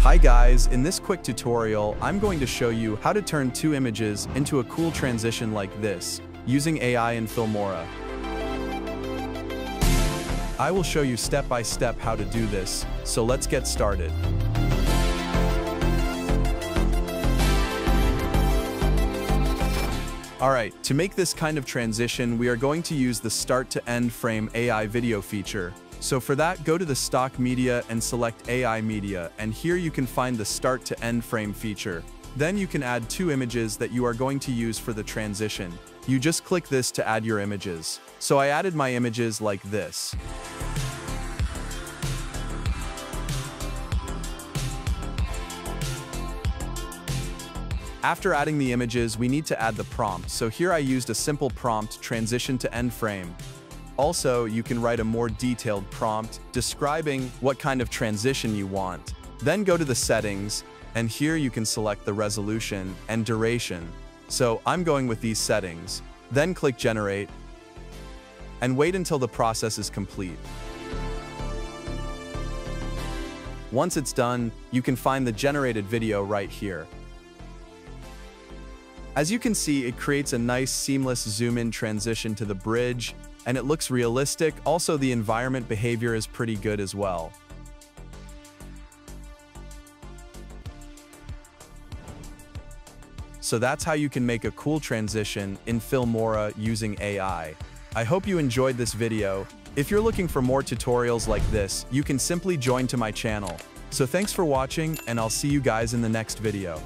Hi guys, in this quick tutorial, I'm going to show you how to turn two images into a cool transition like this, using AI in Filmora. I will show you step by step how to do this, so let's get started. Alright, to make this kind of transition, we are going to use the Start to End Frame AI video feature. So for that, go to the stock media and select AI media, and here you can find the Start to End Frame feature. Then you can add two images that you are going to use for the transition. You just click this to add your images. So I added my images like this. After adding the images, we need to add the prompt. So here I used a simple prompt, transition to end frame. Also, you can write a more detailed prompt describing what kind of transition you want. Then go to the settings, and here you can select the resolution and duration. So I'm going with these settings. Then click generate, and wait until the process is complete. Once it's done, you can find the generated video right here. As you can see, it creates a nice seamless zoom-in transition to the bridge, and it looks realistic. Also, the environment behavior is pretty good as well. So that's how you can make a cool transition in Filmora using AI. I hope you enjoyed this video. If you're looking for more tutorials like this, you can simply join to my channel. So thanks for watching, and I'll see you guys in the next video.